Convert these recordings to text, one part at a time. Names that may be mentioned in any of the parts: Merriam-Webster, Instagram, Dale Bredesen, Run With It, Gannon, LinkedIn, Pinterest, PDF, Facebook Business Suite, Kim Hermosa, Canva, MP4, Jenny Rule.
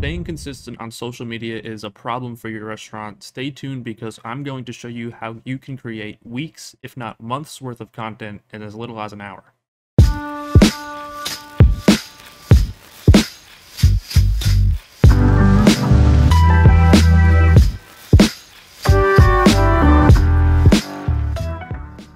Staying consistent on social media is a problem for your restaurant. Stay tuned because I'm going to show you how you can create weeks, if not months worth of content in as little as an hour.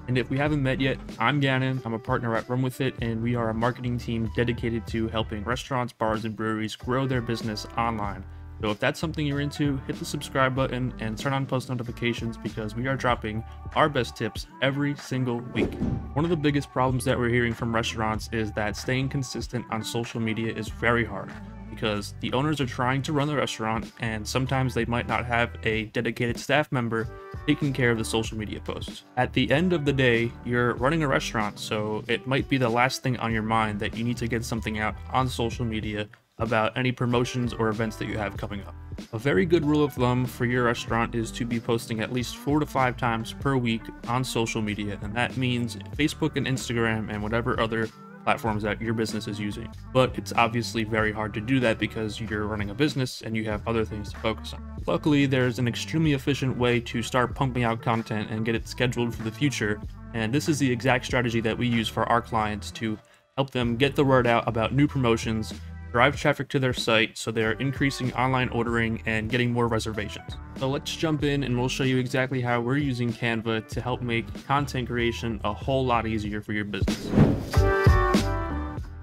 And if we haven't met yet, I'm Gannon. I'm a partner at Run With It, and we are a marketing team dedicated to helping restaurants, bars, and breweries grow their business online. So if that's something you're into, hit the subscribe button and turn on post notifications because we are dropping our best tips every single week. One of the biggest problems that we're hearing from restaurants is that staying consistent on social media is very hard because the owners are trying to run the restaurant and sometimes they might not have a dedicated staff member taking care of the social media posts. At the end of the day, you're running a restaurant, so it might be the last thing on your mind that you need to get something out on social media about any promotions or events that you have coming up. A very good rule of thumb for your restaurant is to be posting at least 4 to 5 times per week on social media, and that means Facebook and Instagram and whatever other platforms that your business is using. But it's obviously very hard to do that because you're running a business and you have other things to focus on. Luckily, there's an extremely efficient way to start pumping out content and get it scheduled for the future. And this is the exact strategy that we use for our clients to help them get the word out about new promotions, drive traffic to their site so they're increasing online ordering and getting more reservations. So let's jump in and we'll show you exactly how we're using Canva to help make content creation a whole lot easier for your business.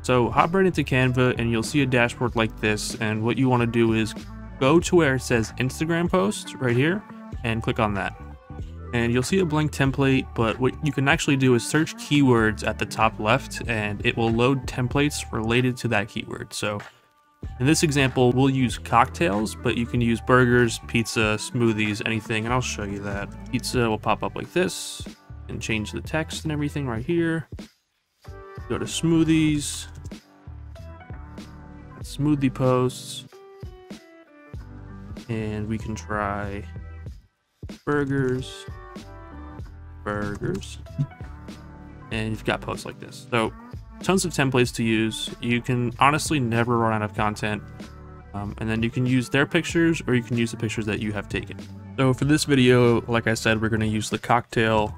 So hop right into Canva and you'll see a dashboard like this, and what you want to do is go to where it says Instagram post right here and click on that. And you'll see a blank template, but what you can actually do is search keywords at the top left and it will load templates related to that keyword. So in this example, we'll use cocktails, but you can use burgers, pizza, smoothies, anything, and I'll show you that. Pizza will pop up like this and change the text and everything right here. Go to smoothies, smoothie posts, and we can try burgers, and you've got posts like this. So tons of templates to use. You can honestly never run out of content. And then you can use their pictures or you can use the pictures that you have taken. So for this video, like I said, we're going to use the cocktail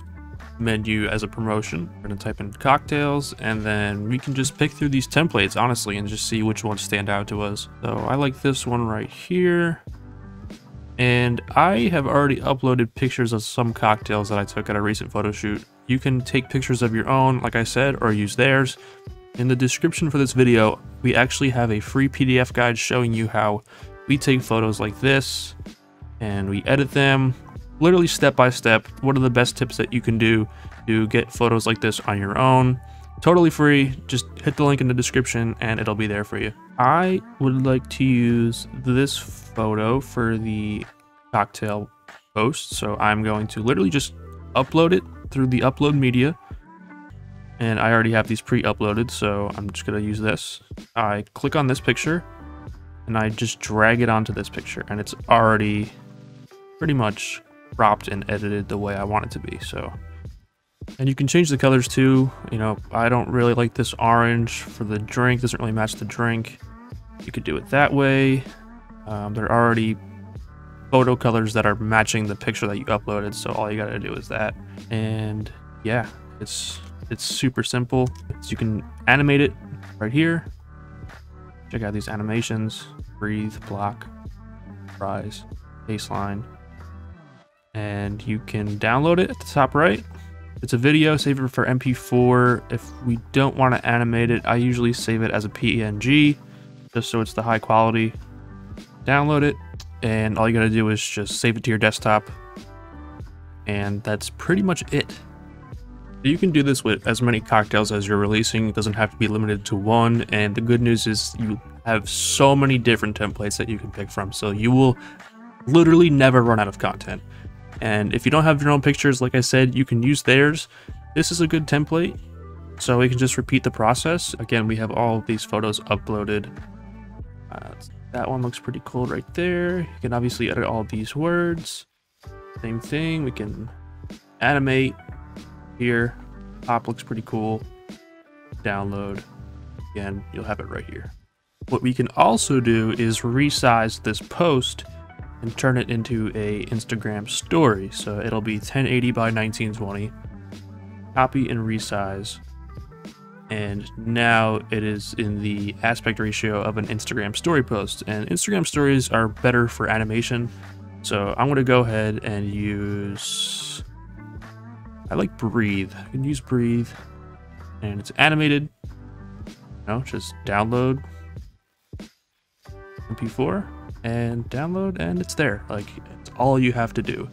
menu as a promotion. We're going to type in cocktails, and then we can just pick through these templates honestly and just see which ones stand out to us. So I like this one right here, and I have already uploaded pictures of some cocktails that I took at a recent photo shoot. You can take pictures of your own, like I said, or use theirs. In the description for this video, we actually have a free PDF guide showing you how we take photos like this and we edit them. Literally step by step, what are the best tips that you can do to get photos like this on your own? Totally free. Just hit the link in the description and it'll be there for you. I would like to use this photo for the cocktail post, so I'm going to literally just upload it through the upload media, and I already have these pre-uploaded, so I'm just going to use this. I click on this picture and I just drag it onto this picture, and it's already pretty much cropped and edited the way I want it to be. So, and you can change the colors too. You know, I don't really like this orange for the drink, doesn't really match the drink. You could do it that way. There are already photo colors that are matching the picture that you uploaded, so all you gotta do is that. And yeah, it's super simple. So you can animate it right here. Check out these animations: breathe, block, rise, baseline. And you can download it at the top right. It's a video, save it for MP4. If we don't want to animate it, I usually save it as a PNG, just so it's the high quality. Download it, and all you gotta do is just save it to your desktop. And that's pretty much it. You can do this with as many cocktails as you're releasing. It doesn't have to be limited to one. And the good news is you have so many different templates that you can pick from, so you will literally never run out of content. And if you don't have your own pictures, like I said, you can use theirs. This is a good template, so we can just repeat the process. Again, we have all of these photos uploaded. That one looks pretty cool right there. You can obviously edit all these words. Same thing, we can animate here. Pop looks pretty cool. Download. Again, you'll have it right here. What we can also do is resize this post and turn it into a Instagram story. So it'll be 1080 by 1920. Copy and resize. And now it is in the aspect ratio of an Instagram story post. And Instagram stories are better for animation. So I'm gonna go ahead and use, I like Breathe. I can use Breathe. And it's animated. No, just download MP4 and download, and it's there. Like, it's all you have to do.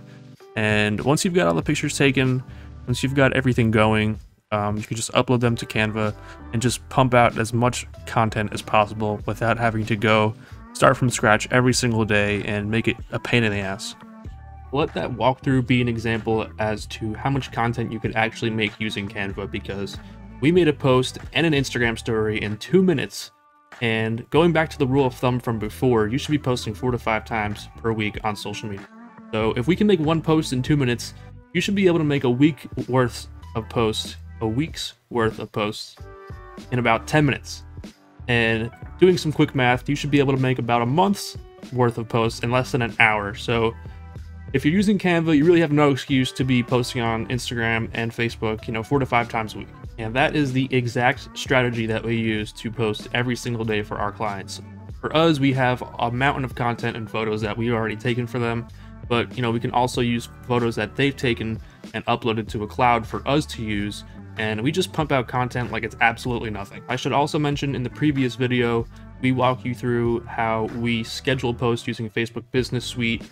And once you've got all the pictures taken, once you've got everything going, you can just upload them to Canva and just pump out as much content as possible without having to go start from scratch every single day and make it a pain in the ass. Let that walkthrough be an example as to how much content you could actually make using Canva, because we made a post and an Instagram story in 2 minutes. And going back to the rule of thumb from before, you should be posting 4 to 5 times per week on social media. So if we can make one post in 2 minutes, you should be able to make a week's worth of posts in about 10 minutes. And doing some quick math, you should be able to make about a month's worth of posts in less than an hour. So if you're using Canva, you really have no excuse to be posting on Instagram and Facebook, 4 to 5 times a week. And that is the exact strategy that we use to post every single day for our clients. For us, we have a mountain of content and photos that we've already taken for them, but we can also use photos that they've taken and uploaded to a cloud for us to use. And we just pump out content like it's absolutely nothing. I should also mention, in the previous video, we walk you through how we schedule posts using Facebook Business Suite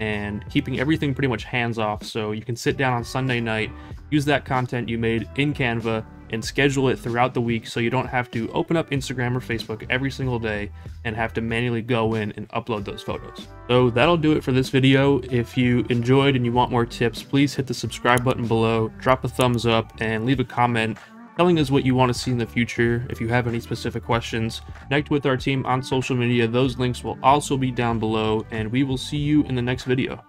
and keeping everything pretty much hands off, so you can sit down on Sunday night, use that content you made in Canva and schedule it throughout the week, so you don't have to open up Instagram or Facebook every single day and have to manually go in and upload those photos. So that'll do it for this video. If you enjoyed and you want more tips, please hit the subscribe button below, drop a thumbs up, and leave a comment telling us what you want to see in the future. If you have any specific questions, connect with our team on social media. Those links will also be down below, and we will see you in the next video.